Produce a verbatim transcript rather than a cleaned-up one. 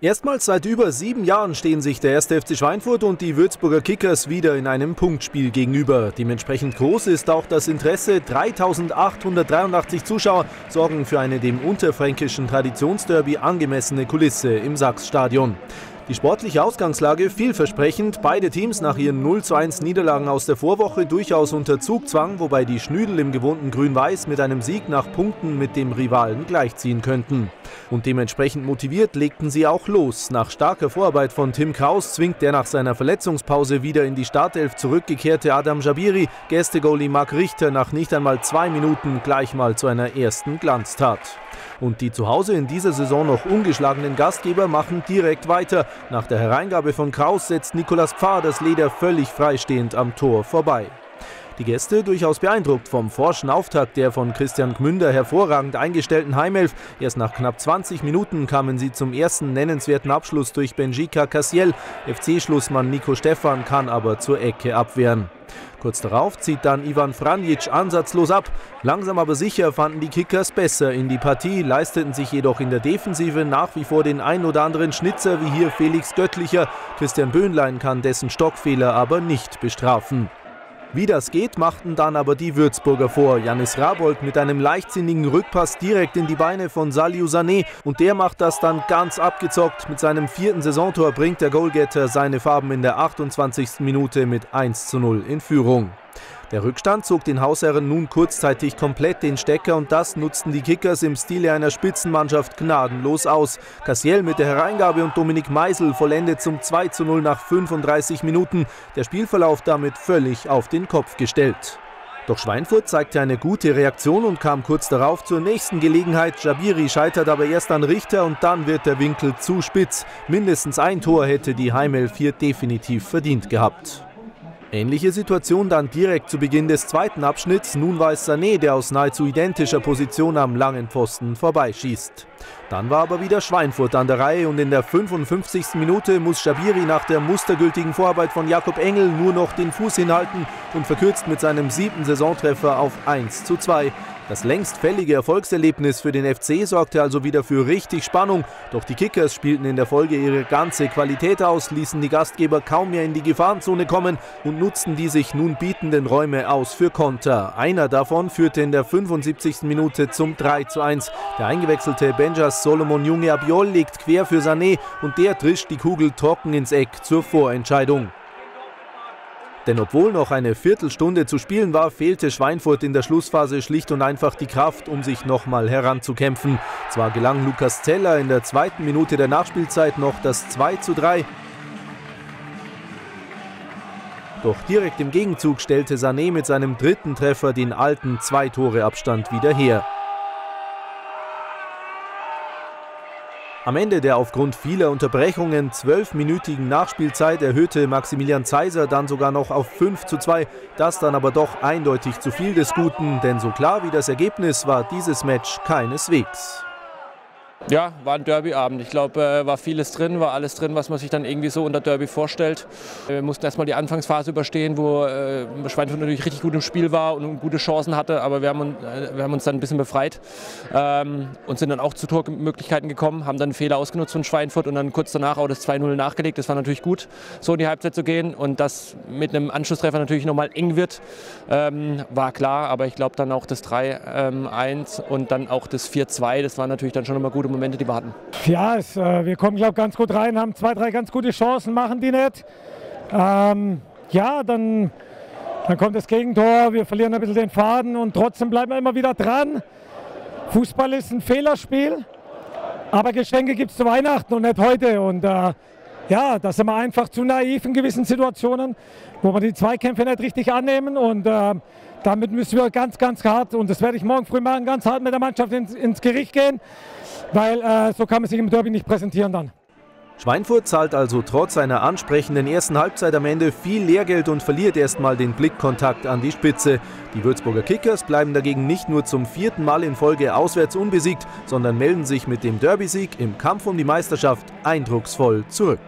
Erstmals seit über sieben Jahren stehen sich der erster F C Schweinfurt und die Würzburger Kickers wieder in einem Punktspiel gegenüber. Dementsprechend groß ist auch das Interesse. dreitausendachthundertdreiundachtzig Zuschauer sorgen für eine dem unterfränkischen Traditionsderby angemessene Kulisse im Sachs-Stadion. Die sportliche Ausgangslage vielversprechend, beide Teams nach ihren null zu eins Niederlagen aus der Vorwoche durchaus unter Zugzwang, wobei die Schnüdel im gewohnten Grün-Weiß mit einem Sieg nach Punkten mit dem Rivalen gleichziehen könnten. Und dementsprechend motiviert legten sie auch los. Nach starker Vorarbeit von Tim Kraus zwingt der nach seiner Verletzungspause wieder in die Startelf zurückgekehrte Adam Jabiri Gästegoalie Mark Richter nach nicht einmal zwei Minuten gleich mal zu einer ersten Glanztat. Und die zu Hause in dieser Saison noch ungeschlagenen Gastgeber machen direkt weiter. Nach der Hereingabe von Kraus setzt Nicolas Pfarr das Leder völlig freistehend am Tor vorbei. Die Gäste durchaus beeindruckt vom forschen Auftakt der von Christian Gmünder hervorragend eingestellten Heimelf. Erst nach knapp zwanzig Minuten kamen sie zum ersten nennenswerten Abschluss durch Benjica Kassiel. F C-Schlussmann Nico Stefan kann aber zur Ecke abwehren. Kurz darauf zieht dann Ivan Franjic ansatzlos ab. Langsam aber sicher fanden die Kickers besser in die Partie, leisteten sich jedoch in der Defensive nach wie vor den ein oder anderen Schnitzer, wie hier Felix Göttlicher. Christian Böhnlein kann dessen Stockfehler aber nicht bestrafen. Wie das geht, machten dann aber die Würzburger vor. Yannis Rabold mit einem leichtsinnigen Rückpass direkt in die Beine von Sane, und der macht das dann ganz abgezockt. Mit seinem vierten Saisontor bringt der Goalgetter seine Farben in der achtundzwanzigsten Minute mit eins zu null in Führung. Der Rückstand zog den Hausherren nun kurzzeitig komplett den Stecker, und das nutzten die Kickers im Stile einer Spitzenmannschaft gnadenlos aus. Kassiel mit der Hereingabe und Dominik Meisel vollendet zum zwei zu null nach fünfunddreißig Minuten. Der Spielverlauf damit völlig auf den Kopf gestellt. Doch Schweinfurt zeigte eine gute Reaktion und kam kurz darauf zur nächsten Gelegenheit. Jabiri scheitert aber erst an Richter, und dann wird der Winkel zu spitz. Mindestens ein Tor hätte die Heimelf hier definitiv verdient gehabt. Ähnliche Situation dann direkt zu Beginn des zweiten Abschnitts. Nun war es Sane, der aus nahezu identischer Position am langen Pfosten vorbeischießt. Dann war aber wieder Schweinfurt an der Reihe, und in der fünfundfünfzigsten Minute muss Jabiri nach der mustergültigen Vorarbeit von Jakob Engel nur noch den Fuß hinhalten und verkürzt mit seinem siebten Saisontreffer auf eins zu zwei. Das längst fällige Erfolgserlebnis für den F C sorgte also wieder für richtig Spannung. Doch die Kickers spielten in der Folge ihre ganze Qualität aus, ließen die Gastgeber kaum mehr in die Gefahrenzone kommen und nutzten die sich nun bietenden Räume aus für Konter. Einer davon führte in der fünfundsiebzigsten Minute zum drei zu eins. Der eingewechselte Benjas Solomon-Junge Abiol legt quer für Sane, und der trischt die Kugel trocken ins Eck zur Vorentscheidung. Denn obwohl noch eine Viertelstunde zu spielen war, fehlte Schweinfurt in der Schlussphase schlicht und einfach die Kraft, um sich nochmal heranzukämpfen. Zwar gelang Lukas Zeller in der zweiten Minute der Nachspielzeit noch das zwei zu drei. Doch direkt im Gegenzug stellte Sane mit seinem dritten Treffer den alten Zwei-Tore-Abstand wieder her. Am Ende der aufgrund vieler Unterbrechungen zwölfminütigen Nachspielzeit erhöhte Maximilian Zeiser dann sogar noch auf fünf zu zwei. Das dann aber doch eindeutig zu viel des Guten, denn so klar wie das Ergebnis war dieses Match keineswegs. Ja, war ein Derbyabend. Ich glaube, war vieles drin, war alles drin, was man sich dann irgendwie so unter Derby vorstellt. Wir mussten erstmal die Anfangsphase überstehen, wo Schweinfurt natürlich richtig gut im Spiel war und gute Chancen hatte, aber wir haben, wir haben uns dann ein bisschen befreit und sind dann auch zu Tormöglichkeiten gekommen, haben dann einen Fehler ausgenutzt von Schweinfurt und dann kurz danach auch das zwei null nachgelegt. Das war natürlich gut, so in die Halbzeit zu gehen, und dass mit einem Anschlusstreffer natürlich nochmal eng wird, war klar, aber ich glaube dann auch das drei eins und dann auch das vier zwei, das war natürlich dann schon nochmal gute Momente, die wir hatten. Ja, es, äh, wir kommen, glaube ich, ganz gut rein, haben zwei, drei ganz gute Chancen, machen die nicht. Ähm, ja, dann, dann kommt das Gegentor, wir verlieren ein bisschen den Faden und trotzdem bleiben wir immer wieder dran. Fußball ist ein Fehlerspiel, aber Geschenke gibt es zu Weihnachten und nicht heute. Und äh, ja, da sind wir einfach zu naiv in gewissen Situationen, wo wir die Zweikämpfe nicht richtig annehmen. Und äh, damit müssen wir ganz, ganz hart, und das werde ich morgen früh machen, ganz hart mit der Mannschaft ins, ins Gericht gehen. Weil äh, so kann man sich im Derby nicht präsentieren dann. Schweinfurt zahlt also trotz seiner ansprechenden ersten Halbzeit am Ende viel Lehrgeld und verliert erstmal den Blickkontakt an die Spitze. Die Würzburger Kickers bleiben dagegen nicht nur zum vierten Mal in Folge auswärts unbesiegt, sondern melden sich mit dem Derby-Sieg im Kampf um die Meisterschaft eindrucksvoll zurück.